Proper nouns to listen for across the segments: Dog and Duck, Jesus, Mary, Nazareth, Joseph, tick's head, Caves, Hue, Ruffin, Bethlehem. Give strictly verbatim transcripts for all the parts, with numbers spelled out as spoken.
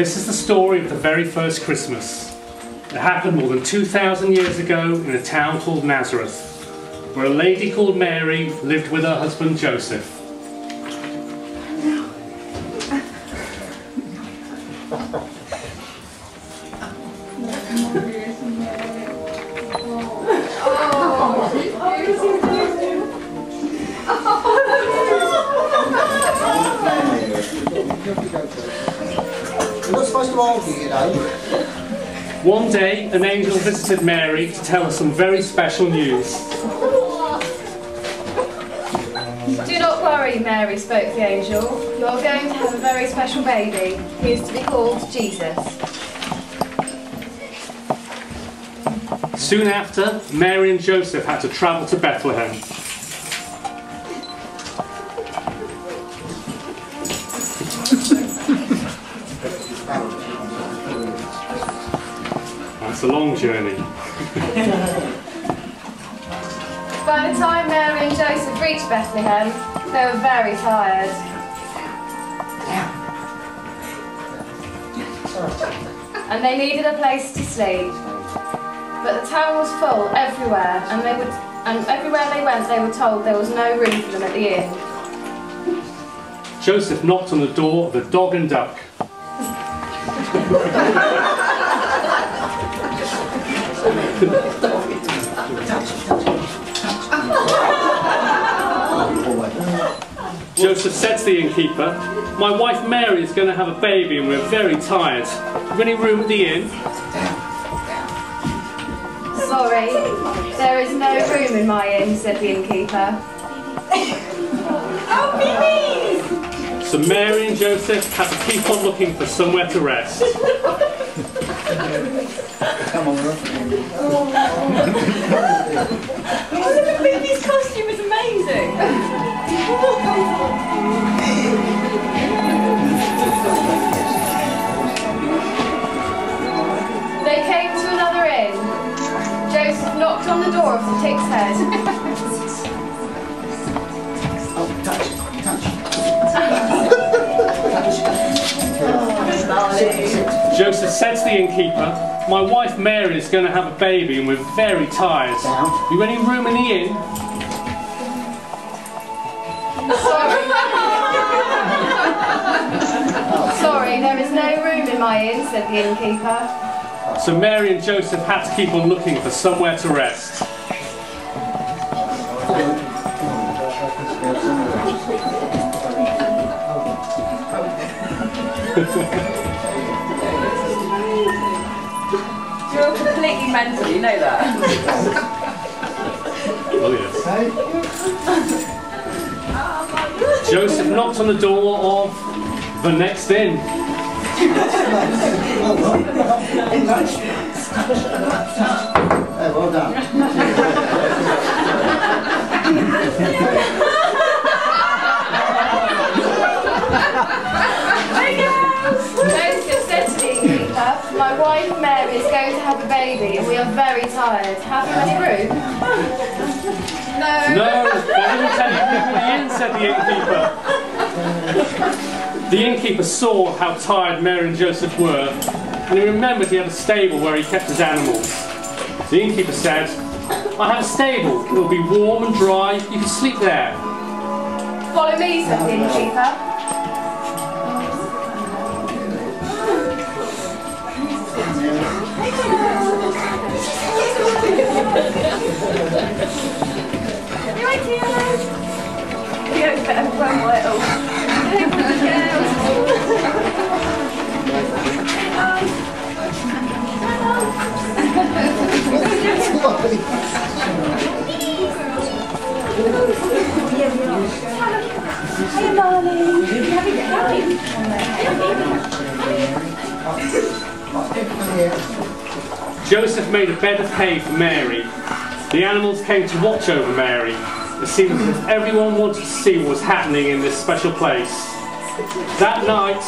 This is the story of the very first Christmas. It happened more than two thousand years ago in a town called Nazareth, where a lady called Mary lived with her husband Joseph. One day, an angel visited Mary to tell her some very special news. Do not worry, Mary, spoke the angel. You are going to have a very special baby. He is to be called Jesus. Soon after, Mary and Joseph had to travel to Bethlehem. It's a long journey. By the time Mary and Joseph reached Bethlehem, they were very tired. And they needed a place to sleep. But the town was full everywhere, and they would, and everywhere they went they were told there was no room for them at the inn. Joseph knocked on the door of the Dog and Duck. Joseph said to the innkeeper, "My wife Mary is going to have a baby and we're very tired. Have you any room at the inn?" "Sorry, there is no room in my inn," said the innkeeper. "Oh, please!" So Mary and Joseph had to keep on looking for somewhere to rest. Come on, Ruffin. The baby's costume is amazing. They came to another inn. Joseph knocked on the door of the Tick's Head. Oh, touch, touch. Oh, Joseph said to the innkeeper, "My wife Mary is going to have a baby and we're very tired. Have you any room in the inn?" "Sorry. Sorry, there is no room in my inn," said the innkeeper. So Mary and Joseph had to keep on looking for somewhere to rest. You're completely mental, you know that. Oh yes. Joseph knocked on the door of the next inn. Well done. "My wife Mary is going to have a baby and we are very tired. Have you any room?" "No. No, there isn't any room in the inn," said the innkeeper. The innkeeper saw how tired Mary and Joseph were, and he remembered he had a stable where he kept his animals. The innkeeper said, "I have a stable. It will be warm and dry. You can sleep there." "Follow me," said the innkeeper. Joseph made a bed of hay for Mary. The animals came to watch over Mary. It seemed as if everyone wanted to see what was happening in this special place. That night,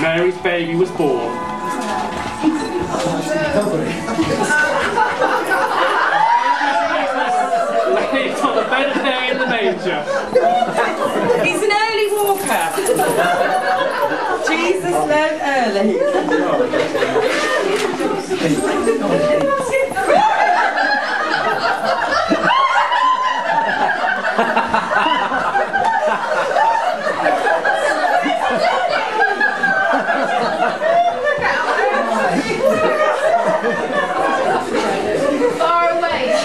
Mary's baby was born. Laid on a bed of hay in the manger. He's an early walker. Jesus learned early. Far away he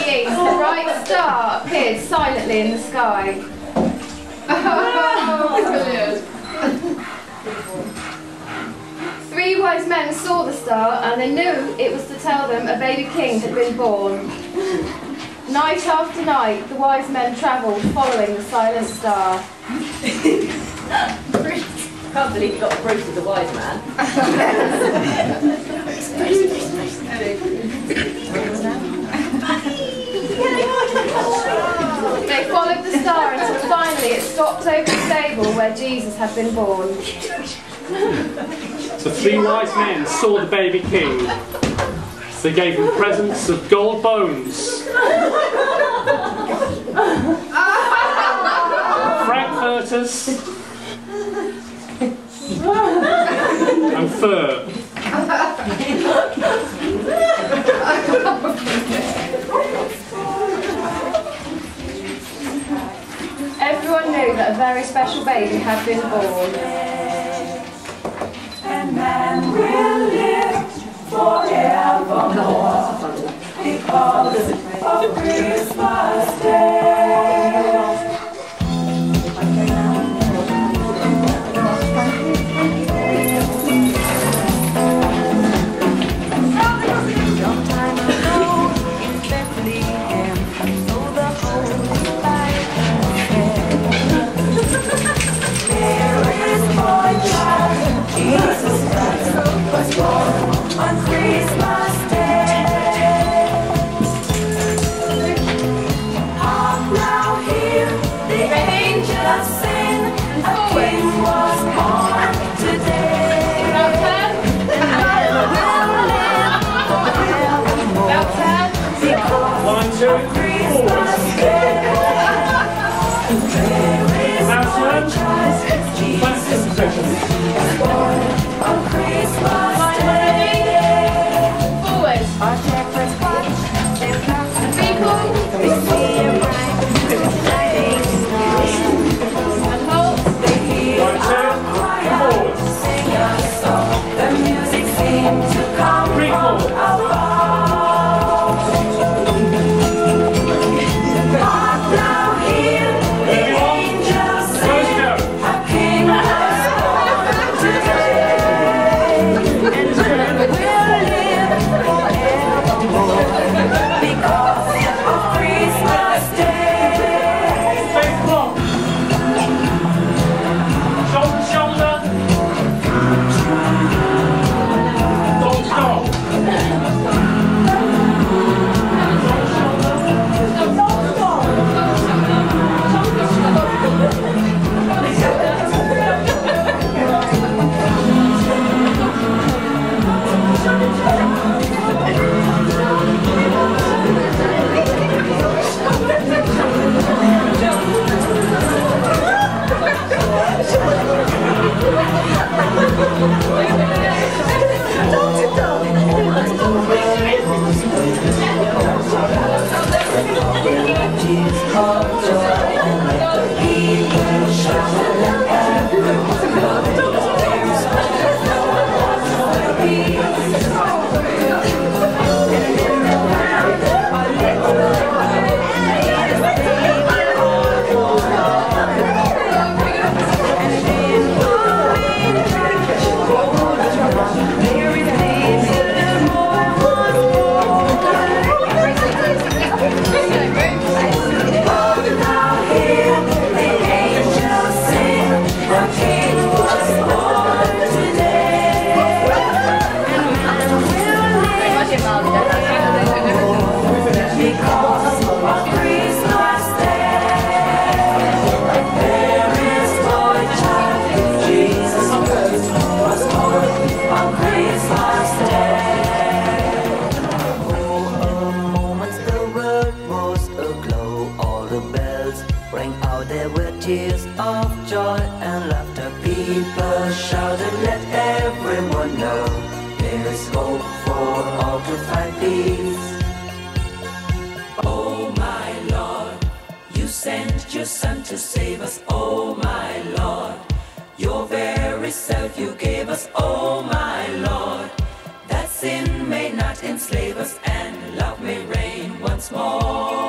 eats, the bright star appeared silently in the sky. Three wise men saw the star, and they knew it was to tell them a baby king had been born. Night after night, the wise men travelled, following the silent star. I can't believe you got Bruce as a wise man. They followed the star until finally it stopped over the stable where Jesus had been born. The three wise men saw the baby king. They gave him presents of gold bones, frankfurters, and fur. Everyone knew that a very special baby had been born. And will live forevermore because of Christmas Day. Tears of joy and laughter, people shouted, let everyone know. sent your son to save us, oh my Lord. Your very self you gave us, oh my Lord. That sin may not enslave us, and love may reign once more.